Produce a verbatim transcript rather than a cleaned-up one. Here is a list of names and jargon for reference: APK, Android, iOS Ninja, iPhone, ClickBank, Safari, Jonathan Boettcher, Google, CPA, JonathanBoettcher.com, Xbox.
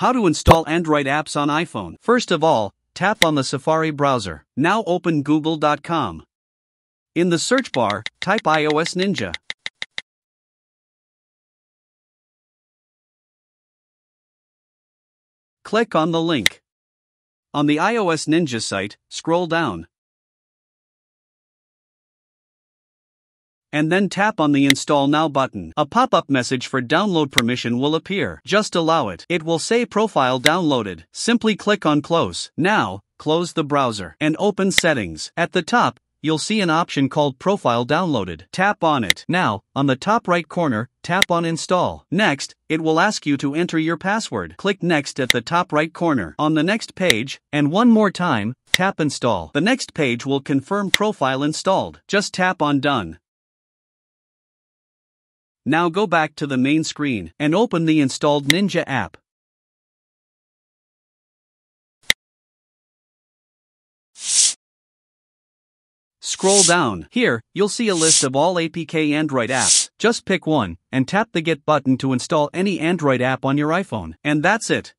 How to install Android apps on iPhone. First of all, tap on the Safari browser. Now open google dot com. In the search bar, type iOS Ninja. Click on the link. On the iOS Ninja site, scroll down. And then tap on the Install Now button. A pop-up message for download permission will appear. Just allow it. It will say Profile Downloaded. Simply click on Close. Now, close the browser and open Settings. At the top, you'll see an option called Profile Downloaded. Tap on it. Now, on the top right corner, tap on Install. Next, it will ask you to enter your password. Click Next at the top right corner. On the next page, and one more time, tap Install. The next page will confirm Profile Installed. Just tap on Done. Now go back to the main screen and open the installed Ninja app. Scroll down. Here, you'll see a list of all A P K Android apps. Just pick one and tap the Get button to install any Android app on your iPhone. And that's it.